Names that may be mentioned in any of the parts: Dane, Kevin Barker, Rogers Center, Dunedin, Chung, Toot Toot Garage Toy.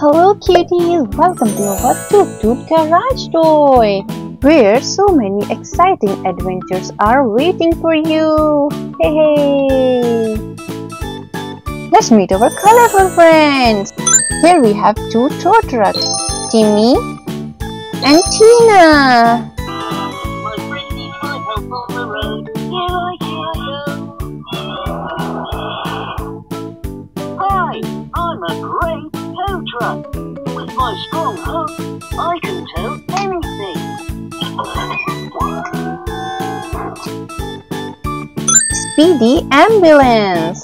Hello cuties, welcome to our Toot Toot Garage Toy, where so many exciting adventures are waiting for you. Hey hey! Let's meet our colorful friends. Here we have two tow trucks, Timmy and Tina. With my strong hook, I can tow anything. Speedy ambulance.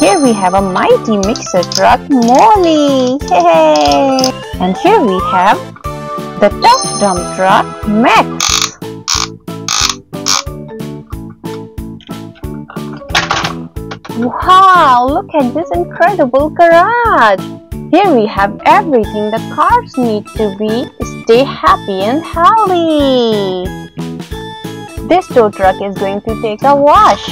Here we have a mighty mixer truck, Molly. Hey! And here we have the tough dump truck, Max. Wow, look at this incredible garage! Here we have everything the cars need to be stay happy and healthy. This tow truck is going to take a wash.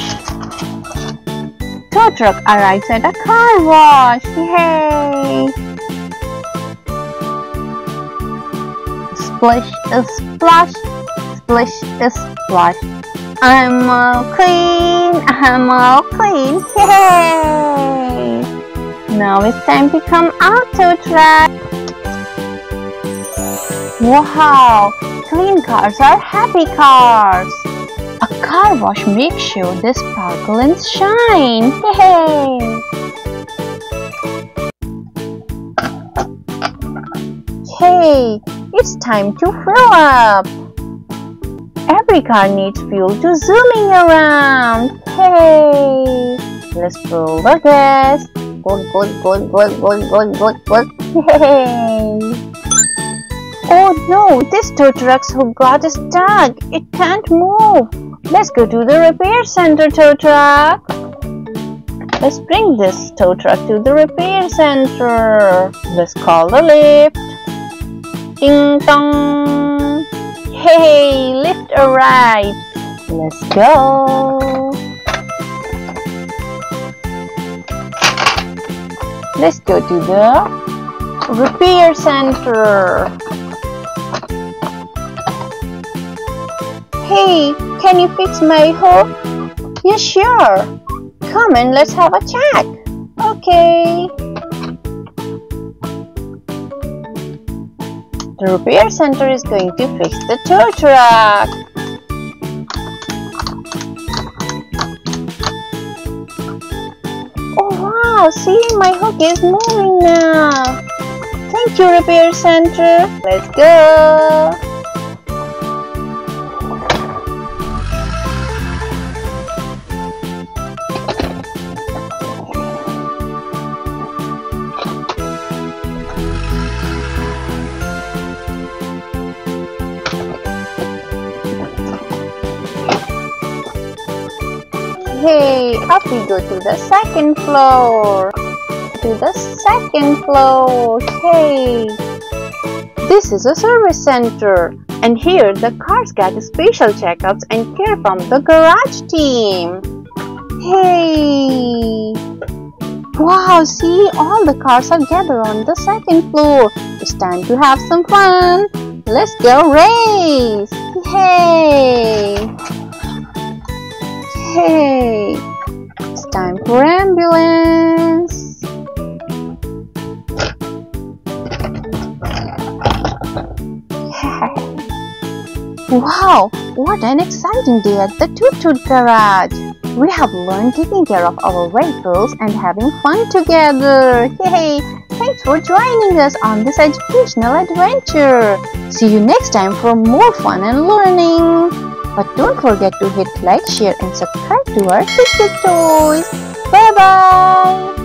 Tow truck arrives at a car wash. Yay! Splish is splash, splish is splash. I'm all clean, I'm all clean, yay! Now it's time to come out, Toot Truck! Wow! Clean cars are happy cars! A car wash makes sure they sparkle and shine, yay! Hey! It's time to fill up! Every car needs fuel to zooming around. Hey! Let's pull the gas. Good, good, good, good, good, good, good, good. Hey! Oh no! This tow truck's hook got stuck. It can't move. Let's go to the repair center, tow truck. Let's bring this tow truck to the repair center. Let's call the lift. Ding dong. Hey, lift arrived. Let's go. Let's go to the repair center. Hey, can you fix my hook? Yeah, sure. Come and let's have a chat. Okay. The repair center is going to fix the tow truck. Oh wow, see, my hook is moving now. Thank you, repair center. Let's go. Hey, up we go to the second floor. To the second floor. Hey, this is a service center, and here the cars get special checkups and care from the garage team. Hey, wow! See, all the cars are gathered on the second floor. It's time to have some fun. Let's go race! Hey. Hey, it's time for ambulance. Wow, what an exciting day at the Toot Toot Garage. We have learned taking care of our vehicles and having fun together. Yay! Thanks for joining us on this educational adventure. See you next time for more fun and learning. But don't forget to hit like, share and subscribe to our Toot Toot Toys. Bye bye!